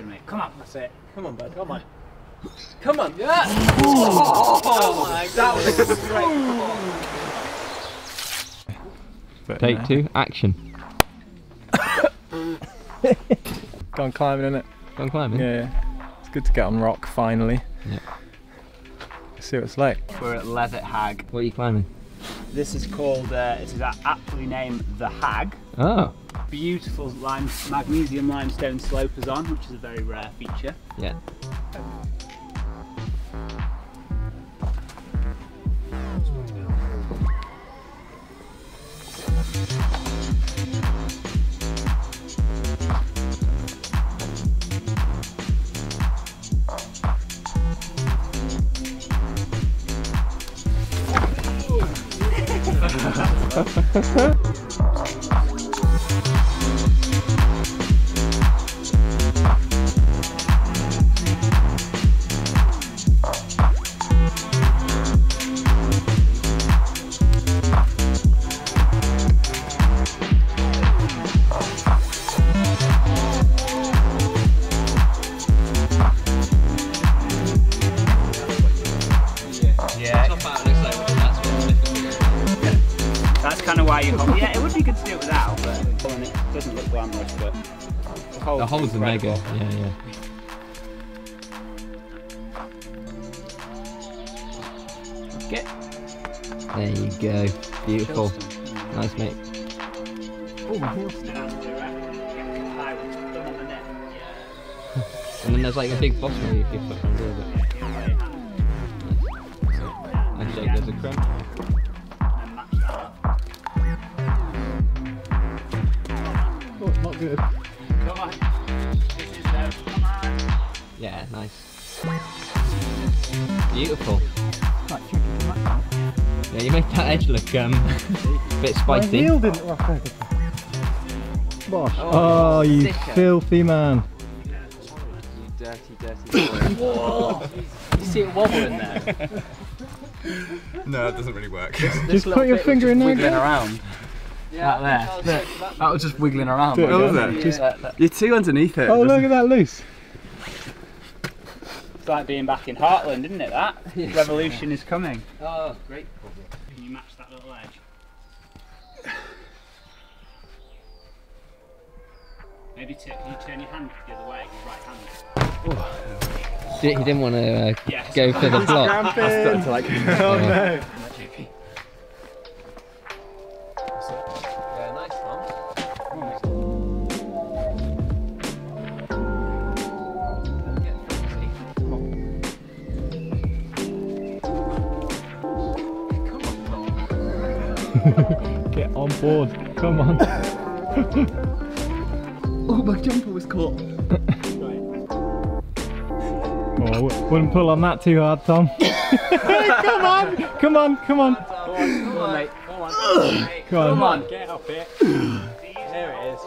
good, mate. Come on, that's it. Come on, bud. Come on. Come on. Yeah. Oh, oh my God. That was a great ball. Take two, action. Gone climbing, innit? Gone climbing? Yeah. It's good to get on rock, finally. Yeah. See what it's like. We're at Levitt Hag. What are you climbing? This is called, this is aptly named The Hag. Oh. Beautiful magnesium limestone slopers on, which is a very rare feature. Yeah. Yeah, it would be good to do it without, but it doesn't look glamorous, but the holes are mega. Yeah, yeah. Get. There you go. Beautiful. Chilston. Nice, mate. Oh, my heels. And then there's like a big box where you can put on it. Actually, there's a crumb. Good. Come on. Come on. Yeah, nice. Beautiful. Yeah, you make that edge look a bit spicy. My heel didn't rock over. Bosh. Oh, you sticker. Filthy man. You dirty, dirty boy. Whoa. You see it wobble in there? No, it doesn't really work. Just put your finger in there again. Around. Yeah, that there. That was just wiggling around. Dude, wasn't it? Yeah. You're too underneath it. Oh, look at that loose. It's like being back in Heartland, isn't it, that? Yes. Revolution is coming. Oh, great. Can you match that little edge? Maybe you turn your hand the other way, your right hand. Oh. He didn't want to yes. Go for the block. Oh, no. JP. Get on board, come on. Oh, my jumper was caught. Oh, wouldn't pull on that too hard, Tom. Come on, come on, come on. Come on, mate. Come on. Come on. Get up here. There it is.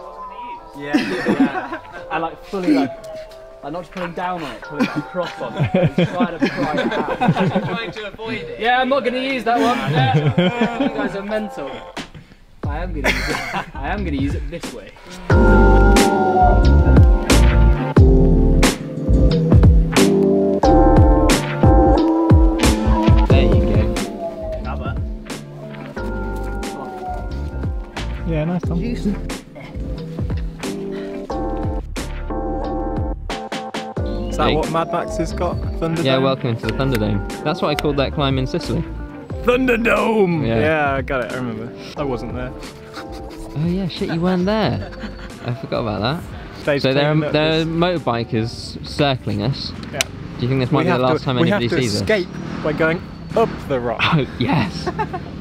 Yeah. I like fully I'm not just pulling down on it, pulling across on it. I'm trying to pry it out. I'm trying to avoid it. Yeah, I'm not going to use that one. You guys are mental. I am going to use it. I am going to use it this way. There you go. Another. Oh. Yeah, nice one. Juice. Is that what Mad Max has got? Thunderdome? Yeah, welcome to the Thunderdome. That's what I called that climb in Sicily. Thunderdome! Yeah. Yeah, I got it, I remember. I wasn't there. Oh yeah, shit, you weren't there. I forgot about that. Dave's so there are motorbikers circling us. Yeah. Do you think this might be the last time anybody sees us? We have to escape by going up the rock. Oh, yes.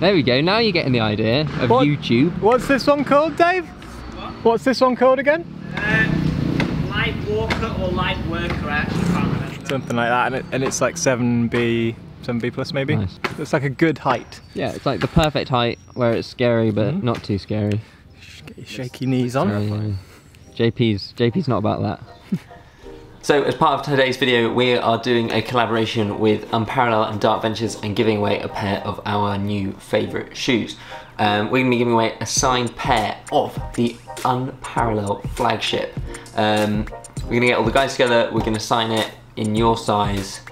There we go, now you're getting the idea of YouTube. What's this one called, Dave? What? What's this one called again? Light walker or light worker, I actually can't remember. Something like that, and it's like 7B plus maybe. Nice. It's like a good height. Yeah, it's like the perfect height where it's scary but not too scary. Get your shaky knees on. JP's not about that. So as part of today's video, we are doing a collaboration with Unparallel and Dark Ventures and giving away a pair of our new favourite shoes. We're going to be giving away a signed pair of the Unparallel flagship. We're gonna get all the guys together, we're gonna sign it in your size,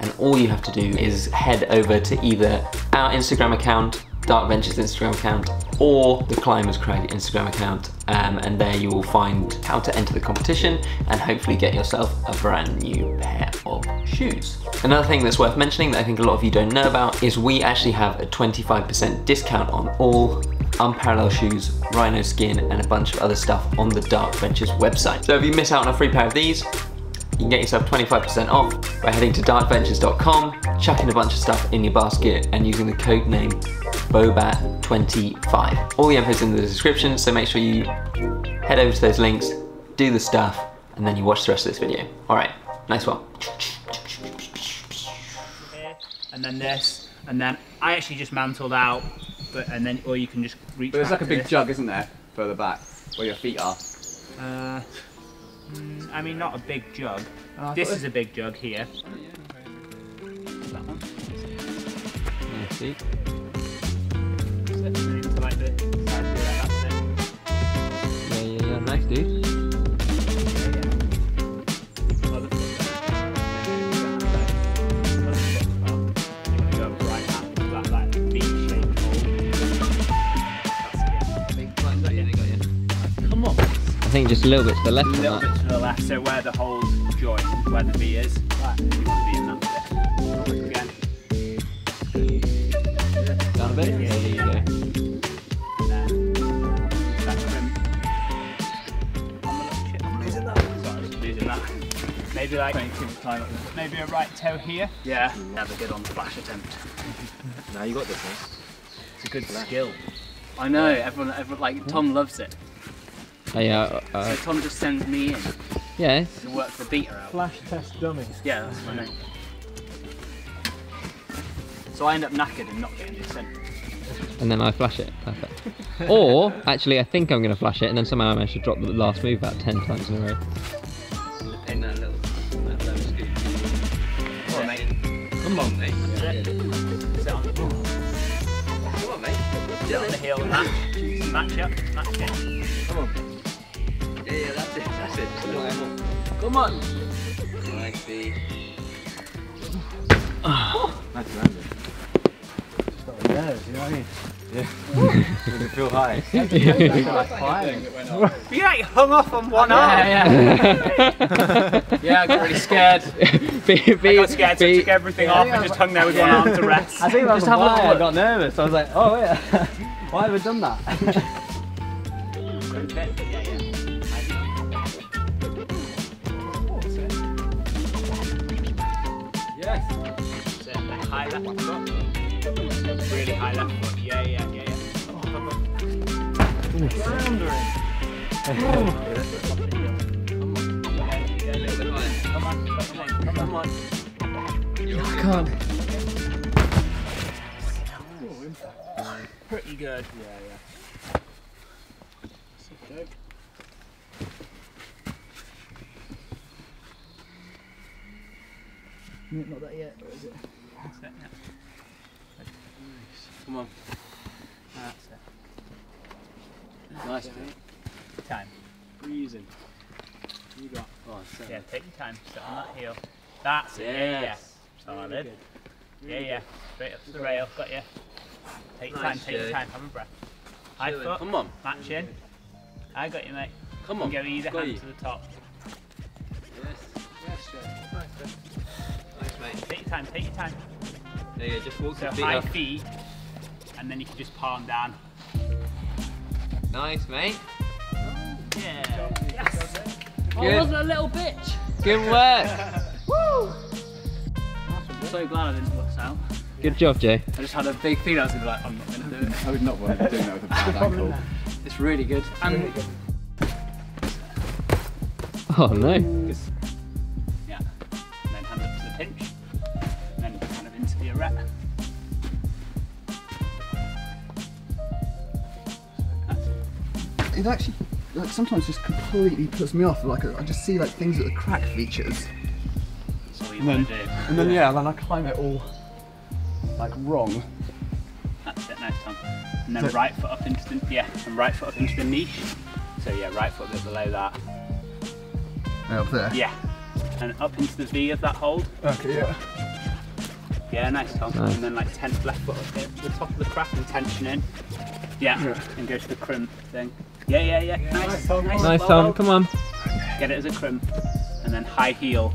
and all you have to do is head over to either our Instagram account, Dark Ventures Instagram account, or the ClimbersCrag Instagram account, and there you will find how to enter the competition and hopefully get yourself a brand new pair of shoes. Another thing that's worth mentioning that I think a lot of you don't know about is we actually have a 25% discount on all unparalleled shoes, Rhino Skin, and a bunch of other stuff on the Dark Ventures website. So if you miss out on a free pair of these, you can get yourself 25% off by heading to darkventures.com, chucking a bunch of stuff in your basket and using the code name Bobat25. All the info's in the description, so make sure you head over to those links, do the stuff, and then you watch the rest of this video. All right, nice one. And then this, and then I actually just mantled out, but and then or you can just reach. But there's like a big jug, isn't there, further back where your feet are? I mean, not a big jug. Oh, this is a big jug here. That one. Yeah, see? Yeah, nice, dude. I think just a little bit to the left. A little bit to the left, so where the holes join, where the V is. Right, you want to be in that bit. Again. Down a bit? Yeah, there you go. And then, that's trim. I'm losing that. Sorry, I'm losing that. Maybe like, maybe a right toe here. Yeah. Never good on the flash attempt. Now you got this one. It's a good skill. I know, everyone like, Tom loves it. So Tom just sends me in. Yeah. To work the beater out. Flash test dummy. Yeah, that's my name. So I end up knackered and not getting it sent. And then I flash it. Perfect. Or actually, I think I'm going to flash it, and then somehow I managed to drop the last move about 10 times in a row. In that little, low scoop. Come on, mate. Come on, mate. Sit on the ball. Come on, mate. Sit on the heel and match up. Match it. Come on. Yeah, that's it, that's it. Come on! Nice B. That's random. Just got the nerves, you know what I mean? Yeah. Did it feel high? But you like hung off on one arm! Yeah, yeah. Yeah, I got really scared. I got scared, so I took everything off and just hung there with one arm to rest. I think that was why I got nervous. I was like, oh yeah, why have I done that? High left foot. Really high left foot. Yeah, yeah, yeah, yeah. Come on. I can't. Pretty good. Yeah, yeah. Not that yet, or is it? That's it, yeah. Nice. Come on. That's it. Nice, mate. Time. Breezing. What you got? Oh, seven. Yeah, take your time. Sit on that heel. That's it. Yes. Yeah, yeah. Solid. Yeah, yeah. Straight up to the rail. Got you. Take your time. Take your time. Have a breath. High foot. Come on. Match in. I got you, mate. Come on. You can go either hand to the top. Yes. Yes, Joe. Nice, Joe. Take your time, take your time. There you go, just walk your feet up. High feet, and then you can just palm down. Nice, mate. Yeah. Yes. I wasn't a little bitch. Good work. Woo! I'm so glad I didn't box out. Good job, Jay. I just had a big feeling I was going to be like, I'm not going to do it. I would not want to do that with a bad ankle. It's really good. And really good. Oh, no. It's pinch, and then kind of into the arete. It actually, like, sometimes just completely puts me off. Like I just see like things that the crack features. That's all you want to do. And then yeah, then I climb it all like wrong. That's it, nice Tom. And then right foot up into the niche. So yeah, right foot a bit below that. Up there? Yeah. And up into the V of that hold. Okay, yeah. Yeah, nice, Tom. Nice. And then like tenth left foot up here to the top of the crack and tension in. Yeah. And go to the crimp thing. Yeah, yeah, yeah. Nice, Tom. Nice, Tom. Come on. Get it as a crimp. And then high heel.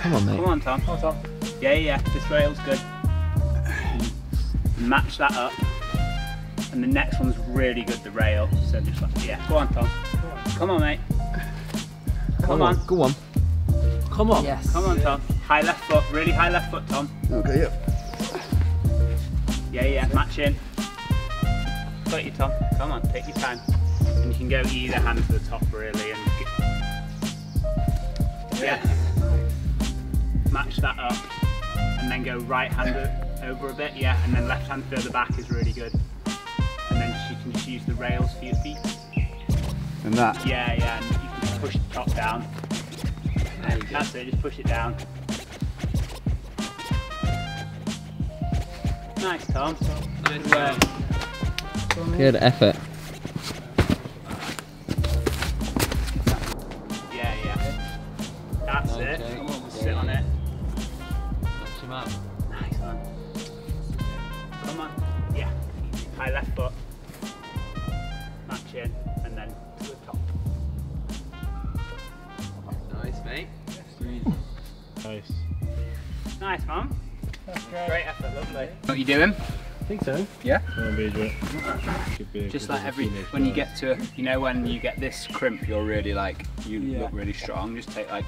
Come on, mate. Come on, Tom. Come on, Tom. Yeah, yeah. This rail's good. Match that up. And the next one's really good, the rail. So just like, yeah. Go on, Tom. Come on, mate. Come on. Go on. Come on. Yes. Come on, Tom. High left foot. Really high left foot, Tom. Okay, yep. Yeah, yeah. Match in. Got you, Tom. Come on. Take your time. And you can go either hand to the top, really. And yeah. Match that up. And then go right hand over a bit. Yeah. And then left hand further back is really good. And then you can just use the rails for your feet. And that? Yeah, yeah. And you can just push the top down. And that's it, just push it down. Nice, Tom. Good work. Good effort. Yeah, yeah. That's it. Come on, we'll sit on it. Touch him up. Nice one. Come on. Yeah. High left foot. Match in. And then to the top. Nice, mate. Nice. Nice, Mum. Great effort, lovely. What you doing? I think so. Yeah? Just like every, when you get to, you know when you get this crimp, you're really like, you look really strong. Just take like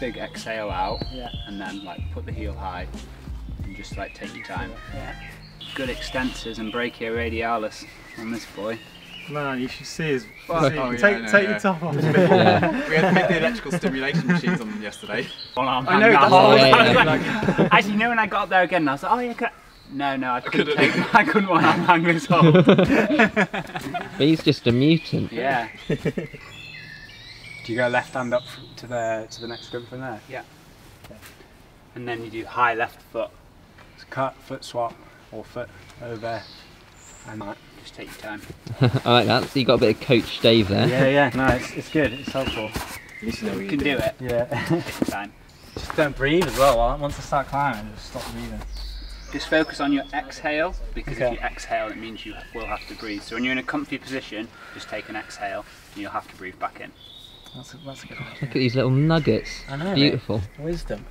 big exhale out and then like put the heel high and just like take your time. Yeah. Good extensors and brachioradialis on this boy. Man, you should see his. Oh, take your top off. Yeah. We had to make the electrical stimulation machines on them yesterday. I know. Actually, you know when I got up there again, I was like, oh yeah, could I? No, I couldn't. I couldn't one arm hang this whole. But he's just a mutant. Yeah. Do you go left hand up to the next grip from there? Yeah. Okay. And then you do high left foot. It's cut foot swap or foot over. And just take your time. I like that. So you got a bit of Coach Dave there. Yeah, yeah. No, it's good. It's helpful. You can do it. Yeah. Take your time. Just don't breathe as well. Once I start climbing, just stop breathing. Just focus on your exhale, because if you exhale, it means you will have to breathe. So when you're in a comfy position, just take an exhale, and you'll have to breathe back in. That's a good idea. Look at these little nuggets. I know. Beautiful. Mate. Wisdom.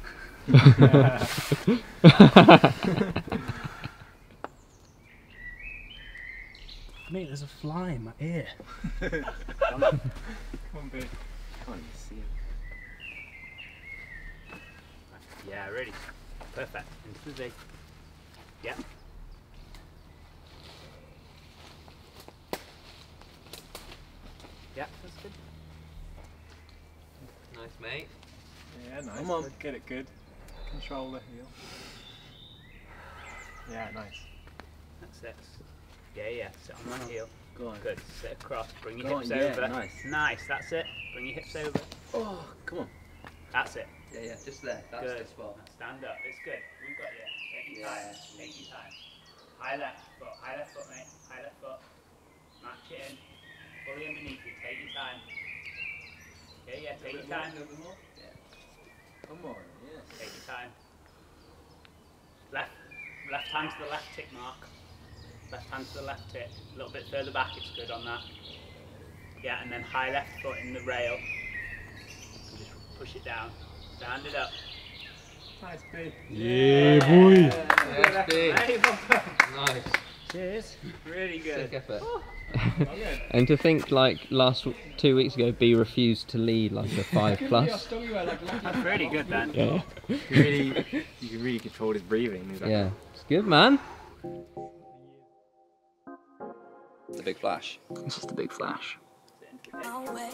Mate, there's a fly in my ear. Come on. Come on, dude. Can't you see it? Yeah, really. Perfect. Into the V. Yeah. Yeah, that's good. Nice, mate. Yeah, nice. Come on. Get it good. Control the heel. Yeah, nice. That's it. Yeah, yeah, sit on that heel. Go on. Good, sit across, bring your hips over. Yeah, nice. Nice, that's it. Bring your hips over. Oh, come on. That's it. Yeah, yeah, just there. That's good. The spot. Stand up, it's good. We've got you. Take your time, take your time. High left foot, mate. High left foot. Match it in. Fully underneath you, take your time. Yeah, yeah, take your time. A little bit more? Yeah. Come on, yes. Take your time. Left hand to the left tick mark. Left hand to the left tip, a little bit further back, it's good on that. Yeah, and then high left foot in the rail. And just push it down, stand it up. Nice, B. Yeah, boy. Yeah, B. Hey, nice. Cheers. Really good. Sick effort. And to think, like, last 2 weeks ago, B refused to lead, like, a 5+. That's really good, man. Yeah. You really controlled his breathing. Exactly. Yeah. It's good, man. The big flash. It's just a big flash. Sit on it.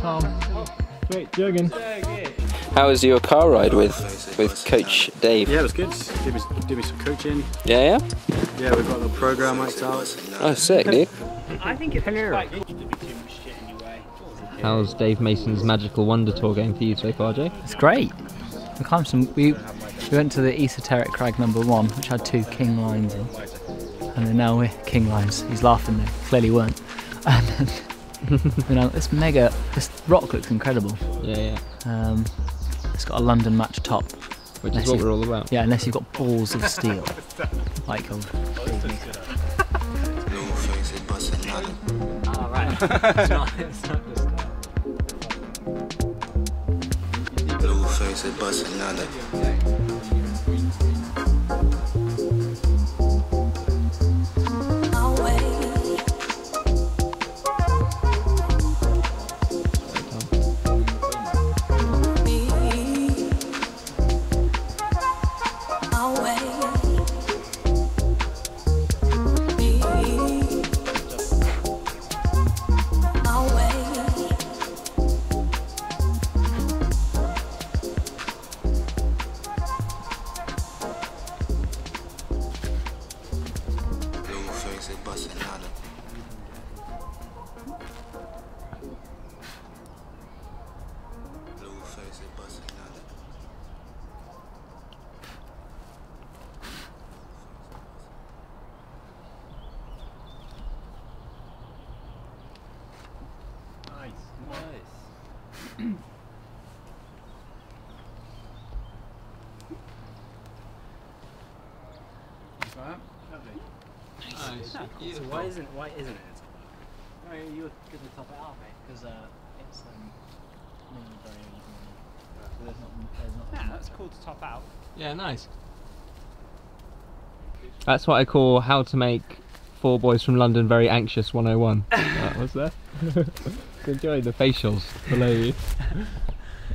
Tom. Great, Jürgen. How was your car ride with Coach Dave? Yeah, it was good. Did me some coaching. Yeah, yeah? Yeah, we've got a little program worked out. Oh, sick, dude. I think it's quite good. How's Dave Mason's Magical Wonder Tour going for you so far, Jay? It's great. We climbed some. We went to the esoteric crag number 1, which had 2 king lines in, and then now we're king lines. He's laughing, they clearly weren't. And then, you know, this rock looks incredible. Yeah, yeah. It's got a London match top, which is what we're all about. Yeah, unless you've got balls of steel, like old. Oh, right. It's not just that. Blue face is busting another. So why isn't it? No, you were good to top it out, mate, because it's mainly very easy. So there's not. Yeah, that's cool to top out. Yeah, nice. That's what I call how to make 4 boys from London very anxious 101. That was there. Enjoy the facials below you.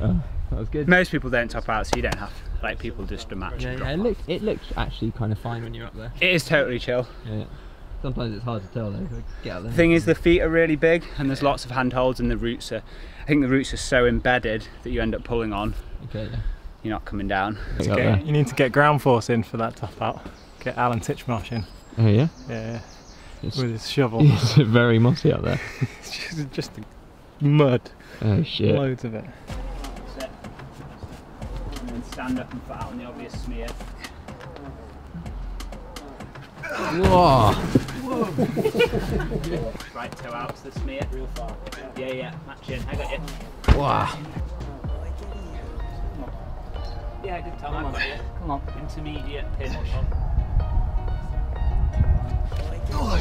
Oh, that was good. Most people don't top out, so you don't have to. Like, people just dramatically. Yeah, it looks actually kind of fine when you're up there. It is totally chill. Yeah. Sometimes it's hard to tell though. Get out there. The thing is, the feet are really big, and there's lots of handholds, and the roots are. I think the roots are so embedded that you end up pulling on. Okay. Yeah. You're not coming down. It's okay. You need to get ground force in for that top out. Get Alan Titchmarsh in. Oh yeah. Yeah. With his shovel. It's very mossy out there. It's just mud. Oh shit. Loads of it. That's it. And then stand up and put out on the obvious smear. Whoa! Whoa. Right toe out to the smear. Real far. Yeah, yeah, match in. I got you. Wow. Yeah, I did tell him. Come on. Intermediate pinch.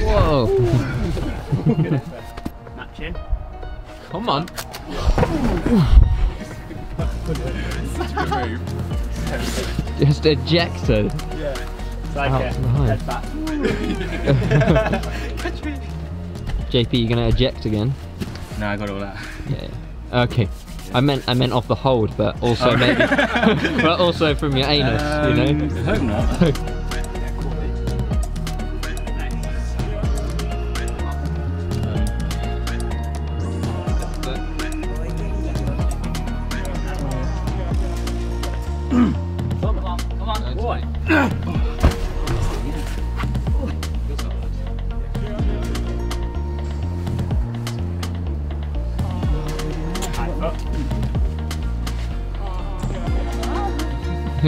Whoa! Match in. Come on. Just ejected. Yeah. Like head back. JP, you gonna eject again? No, I got all that. Yeah. Okay. Yeah. I meant off the hold, but also maybe, but also from your anus, you know. I hope not.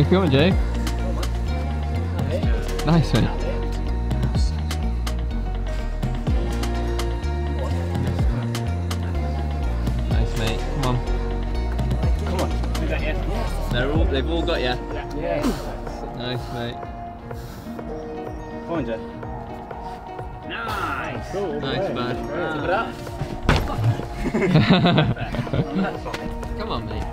Come on, Jay. Nice one. Nice, mate. Come on. Come on. Do that, yeah. They've all got you. Yeah. Yeah. Nice, mate. Come on, Jay. Nice. Cool. Nice, man. Come on, mate.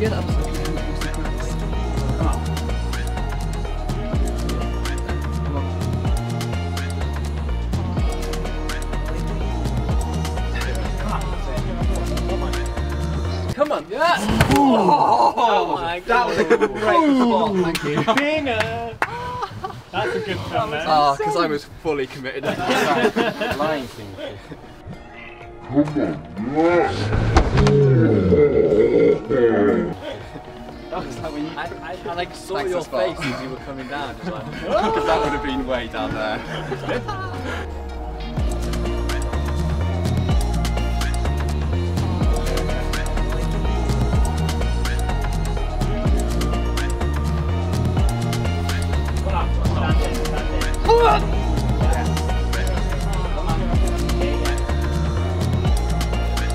Get up. Come on. Come on. Yeah. Oh my God. That was a great spot. Thank you. Binger. That's a good shot, man. Ah, because I was fully committed. Lion King. Come on. That was like when you, I like saw your face as you were coming down. Just like, because that would have been way down there.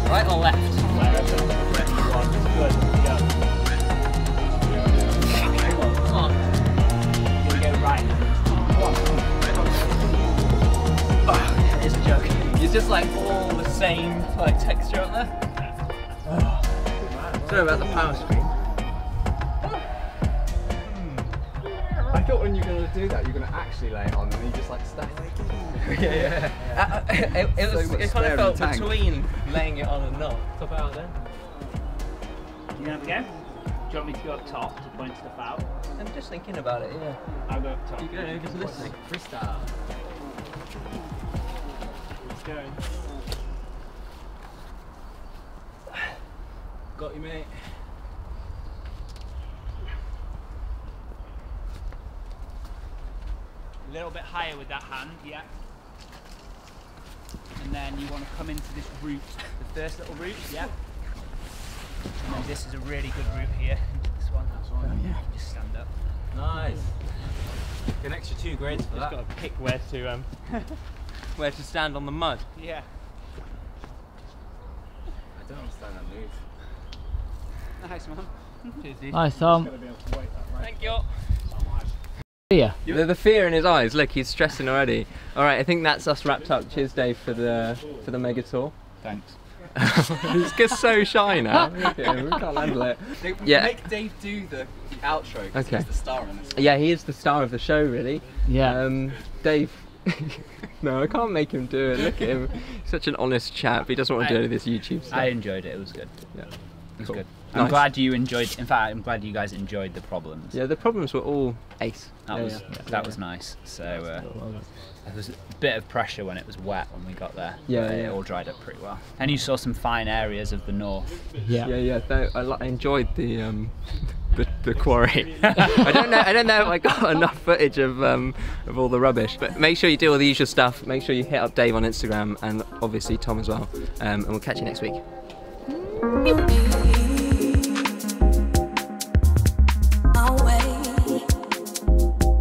Right or left? Good. Come on. You're gonna go right. Oh, it's a joke. It's just like all the same like texture on there. Sorry about the power screen. I thought when you were going to do that, you were going to actually lay it on, and then you just like stack it. Yeah. It kind of felt between laying it on and not. Top out then. You going to have a go? Do you want me to go up top to point stuff out? I'm just thinking about it, yeah. I'll go up top. You go, just listening. Freestyle. Let's go. Got you, mate. A little bit higher with that hand, yeah. And then you want to come into this root, the first little root, yeah. And then this is a really good root here. This one, that's one. Oh, yeah. Just stand up. Nice. An extra 2 grades for that. Just got to pick where to stand on the mud. Yeah. I don't understand that move. Nice, man. Nice, Tom. Thank you. Yeah. The fear in his eyes. Look, he's stressing already. All right, I think that's us wrapped up. Cheers, Dave, for the mega tour. Thanks. He's just so shy now. We can't handle it. Yeah. Make Dave do the outro. Because okay. He's the star in this. Yeah, he is the star of the show, really. Yeah. Dave. No, I can't make him do it. Look at him. He's such an honest chap. He doesn't want to do any of this YouTube stuff. I enjoyed it. It was good. Yeah. It was cool. Good. I'm nice. Glad you enjoyed. In fact, I'm glad you guys enjoyed the problems. Yeah, the problems were all ace. That was nice. So there was a bit of pressure when it was wet when we got there. Yeah, it all dried up pretty well. And you saw some fine areas of the north. Yeah. I enjoyed the quarry. I don't know if I got enough footage of all the rubbish. But make sure you do all the usual stuff. Make sure you hit up Dave on Instagram and obviously Tom as well. And we'll catch you next week.